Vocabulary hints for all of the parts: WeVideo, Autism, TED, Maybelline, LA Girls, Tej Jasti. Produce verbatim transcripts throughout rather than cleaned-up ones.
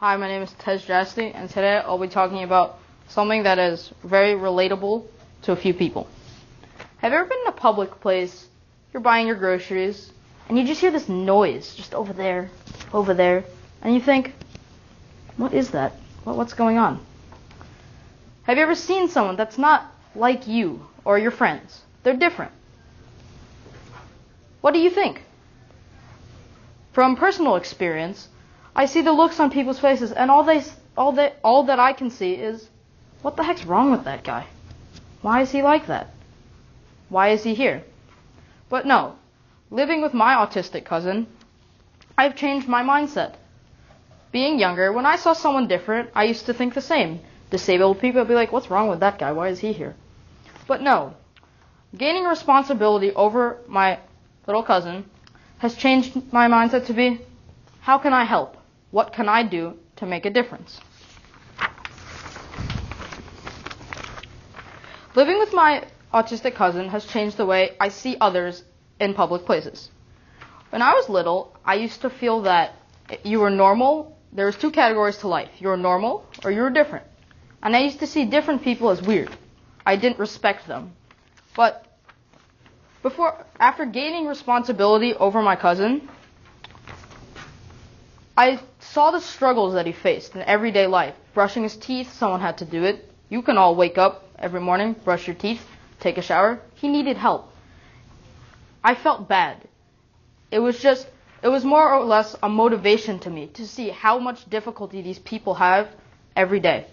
Hi, my name is Tej Jasti, and today I'll be talking about something that is very relatable to a few people. Have you ever been in a public place, you're buying your groceries, and you just hear this noise just over there, over there, and you think, what is that? What's going on? Have you ever seen someone that's not like you or your friends? They're different. What do you think? From personal experience, I see the looks on people's faces, and all they, all they, all that I can see is, what the heck's wrong with that guy? Why is he like that? Why is he here? But no, living with my autistic cousin, I've changed my mindset. Being younger, when I saw someone different, I used to think the same. Disabled people would be like, what's wrong with that guy? Why is he here? But no, gaining responsibility over my little cousin has changed my mindset to be, how can I help? What can I do to make a difference? Living with my autistic cousin has changed the way I see others in public places. When I was little, I used to feel that you were normal. There was two categories to life. You were normal or you were different. And I used to see different people as weird. I didn't respect them. But before, after gaining responsibility over my cousin, I saw the struggles that he faced in everyday life. Brushing his teeth, someone had to do it. You can all wake up every morning, brush your teeth, take a shower. He needed help. I felt bad. It was just, it was more or less a motivation to me to see how much difficulty these people have every day.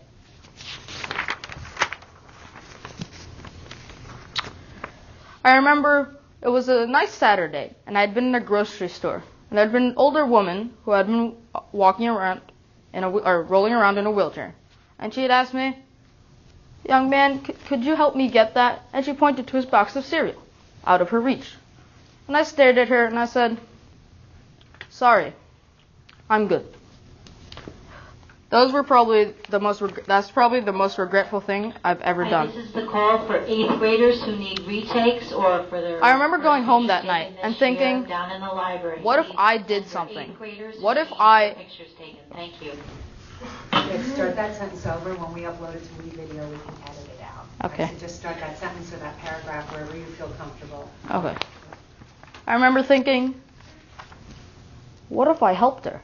I remember it was a nice Saturday, and I'd been in a grocery store. And there had been an older woman who had been walking around, in a, or rolling around in a wheelchair. And she had asked me, young man, c could you help me get that? And she pointed to his box of cereal, out of her reach. And I stared at her and I said, sorry, I'm good. Those were probably the most, reg that's probably the most regretful thing I've ever Hi, done. This is the call for eighth graders who need retakes or for their... I remember going home that night and thinking, down in the library, what if I did something? What if I... Pictures taken. Thank you. Let's start that sentence over. When we upload it to WeVideo, we can edit it out. Okay. So just start that sentence or that paragraph wherever you feel comfortable. Okay. I remember thinking, what if I helped her?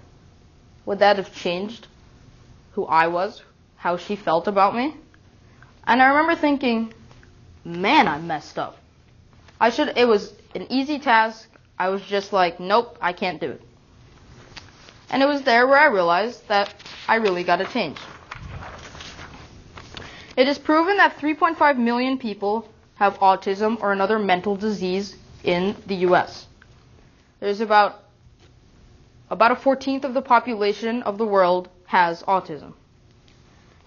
Would that have changed who I was, how she felt about me? And I remember thinking, man, I messed up. I should, it was an easy task. I was just like, nope, I can't do it. And it was there where I realized that I really got to change. It is proven that three point five million people have autism or another mental disease in the U S There's about, about a fourteenth of the population of the world has autism.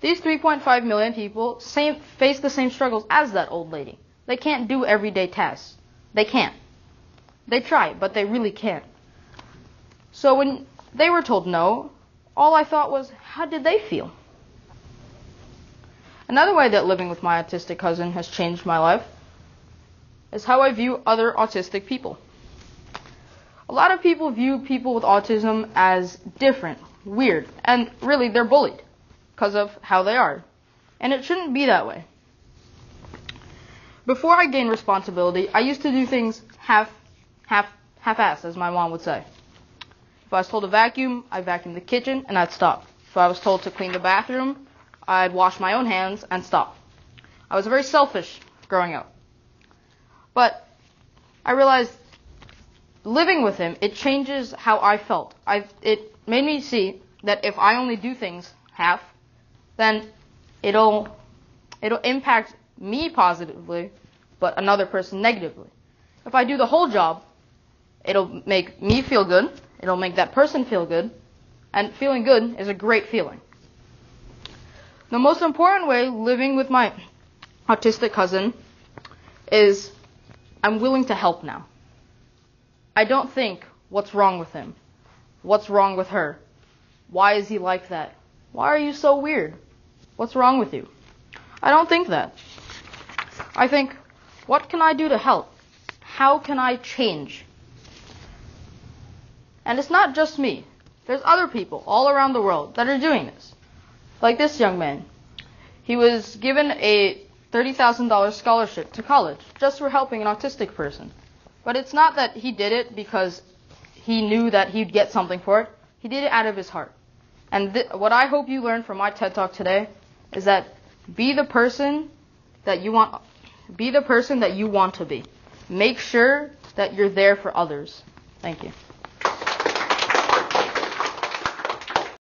These three point five million people same, face the same struggles as that old lady. They can't do everyday tasks. They can't. They try, but they really can't. So when they were told no, all I thought was, how did they feel? Another way that living with my autistic cousin has changed my life is how I view other autistic people. A lot of people view people with autism as different, weird, and really they're bullied because of how they are, and it shouldn't be that way. Before I gained responsibility, I used to do things half half half-assed, as my mom would say. If I was told to vacuum, I'd vacuum the kitchen and I'd stop. If I was told to clean the bathroom, I'd wash my own hands and stop. I was very selfish growing up, but I realized living with him, it changes how I felt. I've, it made me see that if I only do things half, then it'll it'll impact me positively, but another person negatively. If I do the whole job, it'll make me feel good, it'll make that person feel good, and feeling good is a great feeling. The most important way living with my autistic cousin is I'm willing to help now. I don't think what's wrong with him. What's wrong with her? Why is he like that? Why are you so weird? What's wrong with you? I don't think that. I think, what can I do to help? How can I change? And it's not just me. There's other people all around the world that are doing this. Like this young man. He was given a thirty thousand dollars scholarship to college just for helping an autistic person. But it's not that he did it because he knew that he'd get something for it. He did it out of his heart. And th- what I hope you learned from my TED Talk today is that be the person that you want, be the person that you want to be. Make sure that you're there for others. Thank you.